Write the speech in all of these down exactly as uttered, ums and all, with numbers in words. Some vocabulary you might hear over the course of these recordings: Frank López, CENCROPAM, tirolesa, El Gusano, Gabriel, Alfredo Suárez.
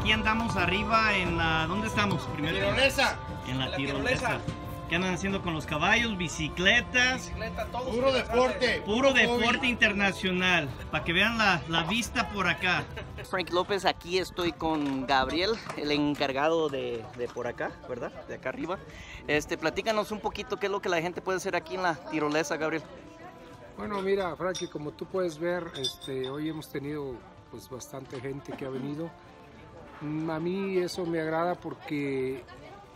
aquí andamos arriba en la... ¿Dónde estamos? Primero, tirolesa. En la, la tirolesa. tirolesa. ¿Qué andan haciendo con los caballos? Bicicletas. Bicicleta, todos puro deporte. Puro deporte internacional. Para que vean la, la vista por acá. Frank López, aquí estoy con Gabriel, el encargado de, de por acá, ¿verdad? De acá arriba. Este, platícanos un poquito qué es lo que la gente puede hacer aquí en la tirolesa, Gabriel. Bueno, mira, Frankie, como tú puedes ver, este, hoy hemos tenido pues bastante gente que ha venido. A mí eso me agrada porque...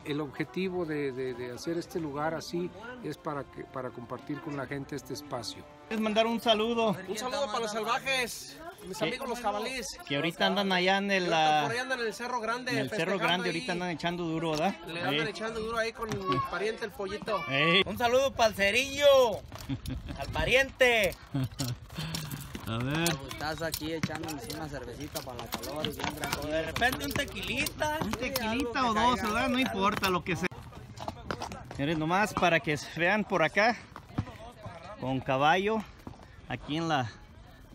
el objetivo de, de, de hacer este lugar así es para, que, para compartir con la gente este espacio. Es mandar un saludo. Un saludo para los salvajes, mis ¿Qué? amigos los jabalíes. Que ahorita andan allá en el... Por ahí andan en el Cerro Grande. En el Cerro Grande, ahí. Ahorita andan echando duro, ¿verdad? Le andan ahí. echando duro ahí con el pariente, el pollito. Hey. Un saludo para el cerillo, al pariente. A ver. Estás aquí echándonos una cervecita para la calor. Y de repente un tequilita. Un tequilita o dos, ¿verdad? No importa lo que sea. Miren nomás para que vean por acá. Con caballo. Aquí en la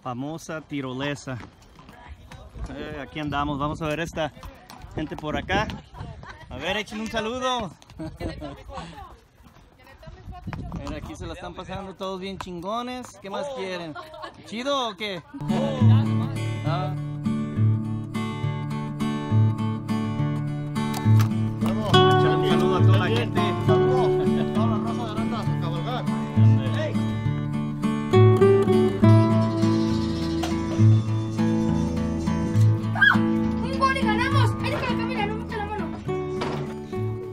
famosa tirolesa. Eh, aquí andamos. Vamos a ver esta gente por acá. A ver, echen un saludo. Mira, aquí se la están pasando todos bien chingones. ¿Qué más quieren? ¿Chido o qué? Ah. Un saludo a toda la gente.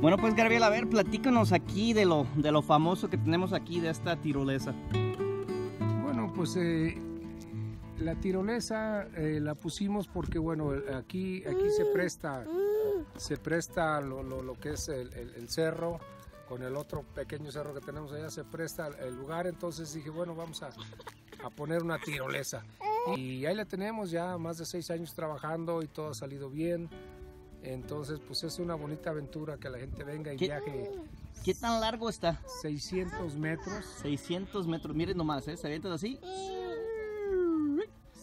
Bueno, pues Gabriel, a ver, platícanos aquí de lo, de lo famoso que tenemos aquí de esta tirolesa. Bueno, pues eh, la tirolesa eh, la pusimos porque, bueno, aquí, aquí se presta, se presta lo, lo, lo que es el, el, el cerro, con el otro pequeño cerro que tenemos allá, se presta el lugar. Entonces dije, bueno, vamos a, a poner una tirolesa. Y ahí la tenemos ya más de seis años trabajando y todo ha salido bien. Entonces, pues es una bonita aventura que la gente venga y ¿Qué, viaje. ¿Qué tan largo está? seiscientos metros. seiscientos metros, miren nomás, ¿eh? Se avientan así.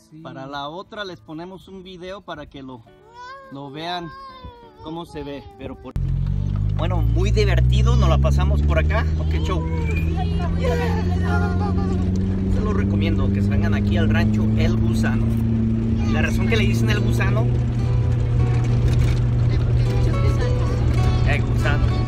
Sí. Para la otra les ponemos un video para que lo, lo vean cómo se ve. Pero por... Bueno, muy divertido, nos la pasamos por acá. Ok, show. Se los recomiendo que se vengan aquí al rancho El Gusano. La razón que le dicen El Gusano... El Gusano.